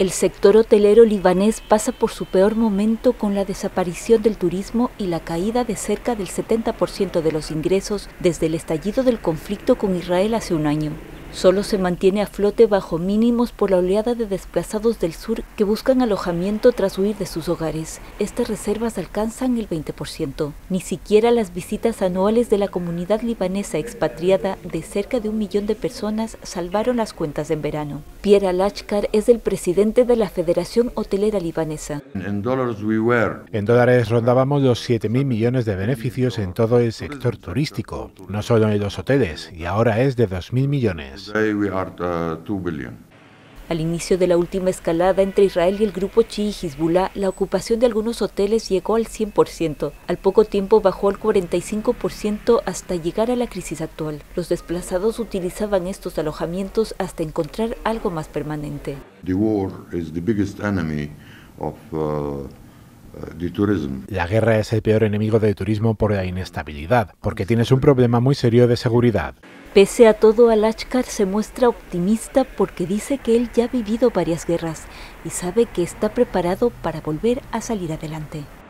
El sector hotelero libanés pasa por su peor momento con la desaparición del turismo y la caída de cerca del 70% de los ingresos desde el estallido del conflicto con Israel hace un año. Solo se mantiene a flote bajo mínimos por la oleada de desplazados del sur que buscan alojamiento tras huir de sus hogares. Estas reservas alcanzan el 20%. Ni siquiera las visitas anuales de la comunidad libanesa expatriada de cerca de 1 millón de personas salvaron las cuentas en verano. Pierre Al-Achkar es el presidente de la Federación Hotelera Libanesa. En dólares rondábamos los 7.000 millones de beneficios en todo el sector turístico, no solo en los hoteles, y ahora es de 2.000 millones. Al inicio de la última escalada entre Israel y el grupo chií Hezbollah, la ocupación de algunos hoteles llegó al 100%. Al poco tiempo bajó al 45% hasta llegar a la crisis actual. Los desplazados utilizaban estos alojamientos hasta encontrar algo más permanente. La guerra es el peor enemigo del turismo por la inestabilidad, porque tienes un problema muy serio de seguridad. Pese a todo, Al-Achkar se muestra optimista porque dice que él ya ha vivido varias guerras y sabe que está preparado para volver a salir adelante.